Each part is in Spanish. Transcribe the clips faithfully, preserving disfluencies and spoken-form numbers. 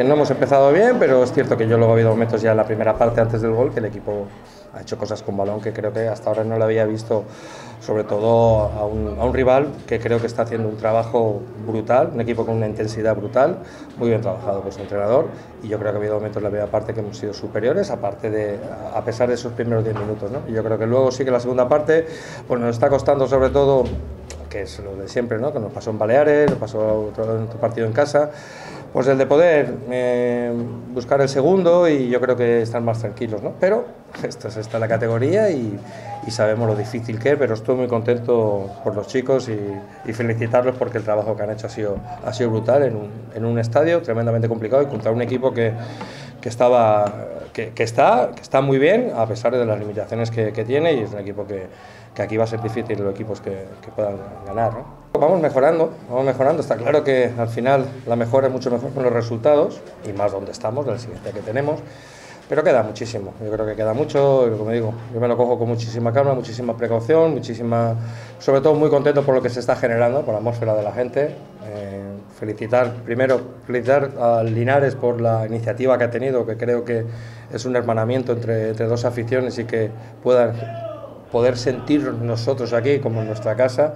que no hemos empezado bien, pero es cierto que yo luego ha habido momentos ya en la primera parte antes del gol que el equipo ha hecho cosas con balón que creo que hasta ahora no lo había visto, sobre todo a un, a un rival que creo que está haciendo un trabajo brutal, un equipo con una intensidad brutal, muy bien trabajado por su entrenador, y yo creo que ha habido momentos en la primera parte que hemos sido superiores, aparte de, a pesar de esos primeros diez minutos, ¿no? Y yo creo que luego sí que la segunda parte pues nos está costando sobre todo, que es lo de siempre, ¿no? Que nos pasó en Baleares, nos pasó otro, otro partido en casa, pues el de poder eh, buscar el segundo, y yo creo que están más tranquilos, ¿no? Pero esta es esta la categoría y, y sabemos lo difícil que es, pero estoy muy contento por los chicos y, y felicitarlos porque el trabajo que han hecho ha sido, ha sido brutal en un, en un estadio tremendamente complicado y contra un equipo que, que, estaba, que, que, está, que está muy bien a pesar de las limitaciones que, que tiene, y es un equipo que, que aquí va a ser difícil los equipos que, que puedan ganar, ¿no? Vamos mejorando, vamos mejorando, está claro que al final la mejora es mucho mejor con los resultados y más donde estamos, de la exigencia que tenemos, pero queda muchísimo, yo creo que queda mucho, y como digo, yo me lo cojo con muchísima calma, muchísima precaución, muchísima, sobre todo muy contento por lo que se está generando, por la atmósfera de la gente, eh, felicitar primero, felicitar a Linares por la iniciativa que ha tenido, que creo que es un hermanamiento entre, entre dos aficiones y que puedan poder sentir nosotros aquí como en nuestra casa,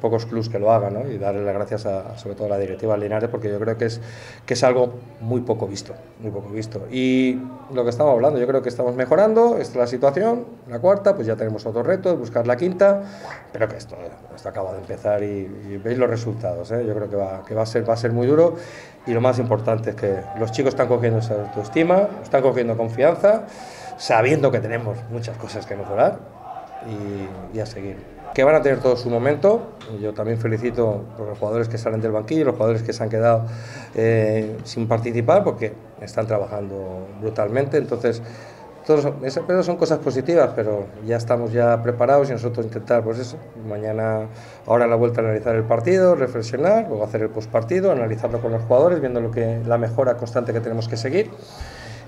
pocos clubs que lo hagan, ¿no? Y darle las gracias a, sobre todo a la directiva de Linares, porque yo creo que es, que es algo muy poco visto, muy poco visto. Y lo que estamos hablando, yo creo que estamos mejorando, esta es la situación, la cuarta, pues ya tenemos otros retos, buscar la quinta, pero que esto, esto acaba de empezar y, y veis los resultados, ¿eh? Yo creo que, va, que va, a ser, va a ser muy duro, y lo más importante es que los chicos están cogiendo esa autoestima, están cogiendo confianza, sabiendo que tenemos muchas cosas que mejorar y, y a seguir. Que van a tener todo su momento. Yo también felicito a los jugadores que salen del banquillo, los jugadores que se han quedado eh, sin participar porque están trabajando brutalmente. Entonces, todos, esas son cosas positivas, pero ya estamos ya preparados y nosotros intentar, pues eso, mañana, ahora en la vuelta a analizar el partido, reflexionar, luego hacer el postpartido, analizarlo con los jugadores, viendo lo que, la mejora constante que tenemos que seguir.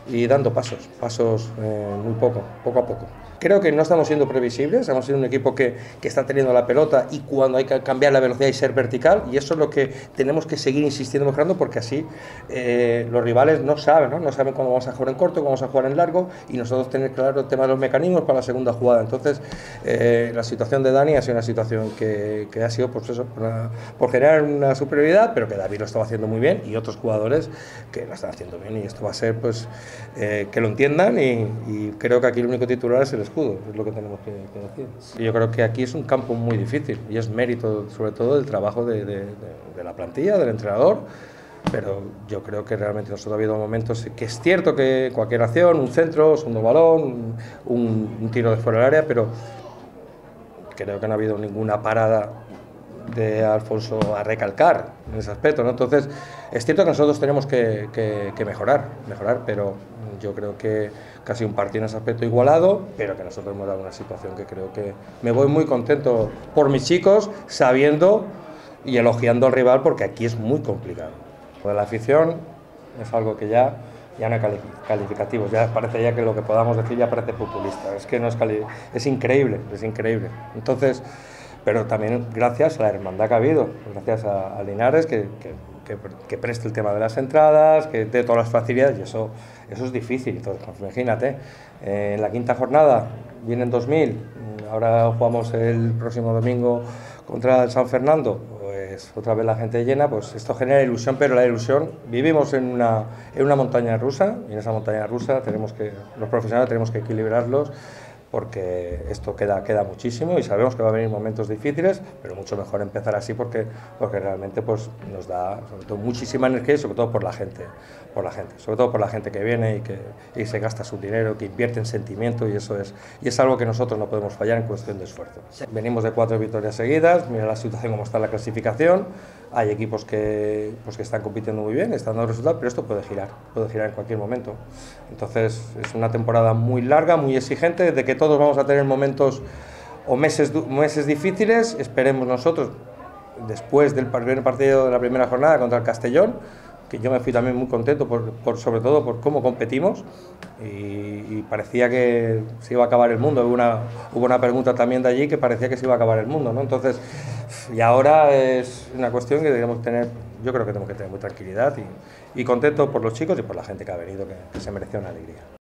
Y dando pasos, pasos eh, muy poco, poco a poco. Creo que no estamos siendo previsibles, hemos sido un equipo que, que está teniendo la pelota y cuando hay que cambiar la velocidad y ser vertical, y eso es lo que tenemos que seguir insistiendo, mejorando, porque así eh, los rivales no saben, ¿no? No saben cuándo vamos a jugar en corto, cuándo vamos a jugar en largo, y nosotros tener claro el tema de los mecanismos para la segunda jugada. Entonces, eh, la situación de Dani ha sido una situación que, que ha sido por, eso, por, una, por generar una superioridad, pero que David lo estaba haciendo muy bien y otros jugadores que lo están haciendo bien, y esto va a ser, pues, Eh, que lo entiendan, y, y creo que aquí el único titular es el escudo, es lo que tenemos que, que decir. Y yo creo que aquí es un campo muy difícil y es mérito sobre todo del trabajo de, de, de, de la plantilla, del entrenador, pero yo creo que realmente nosotros ha habido momentos que es cierto que cualquier acción, un centro, un segundo balón, un, un tiro de fuera del área, pero creo que no ha habido ninguna parada de Alfonso a recalcar en ese aspecto, ¿no? Entonces, es cierto que nosotros tenemos que, que, que mejorar, mejorar, pero yo creo que casi un partido en ese aspecto igualado, pero que nosotros hemos dado una situación que creo que me voy muy contento por mis chicos, sabiendo y elogiando al rival, porque aquí es muy complicado. Lo de la afición es algo que ya... ya no hay calificativos, ya parece ya que lo que podamos decir ya parece populista, es que no es cali es increíble, es increíble. Entonces, pero también gracias a la hermandad que ha habido, gracias a, a Linares que, que, que, que preste el tema de las entradas, que dé todas las facilidades, y eso, eso es difícil. Entonces, pues, imagínate, eh, en la quinta jornada vienen dos mil, ahora jugamos el próximo domingo contra el San Fernando, otra vez la gente llena, pues esto genera ilusión, pero la ilusión, vivimos en una, en una montaña rusa, y en esa montaña rusa tenemos que, los profesionales tenemos que equilibrarlos, porque esto queda, queda muchísimo, y sabemos que va a venir momentos difíciles, pero mucho mejor empezar así, porque, porque realmente pues, nos da sobre todo, muchísima energía, y sobre todo por la gente, por la gente, sobre todo por la gente que viene y que y se gasta su dinero, que invierte en sentimiento, y eso es, y es algo que nosotros no podemos fallar en cuestión de esfuerzo. Venimos de cuatro victorias seguidas, mira la situación como está en la clasificación, hay equipos que, pues, que están compitiendo muy bien, están dando resultados, pero esto puede girar, puede girar en cualquier momento. Entonces es una temporada muy larga, muy exigente, desde que todos vamos a tener momentos o meses, meses difíciles, esperemos nosotros, después del primer partido de la primera jornada contra el Castellón, que yo me fui también muy contento, por, por, sobre todo por cómo competimos, y, y parecía que se iba a acabar el mundo, hubo una, hubo una pregunta también de allí que parecía que se iba a acabar el mundo, ¿no? Entonces, y ahora es una cuestión que debemos tener yo creo que tenemos que tener muy tranquilidad y, y contento por los chicos y por la gente que ha venido, que, que se mereció una alegría.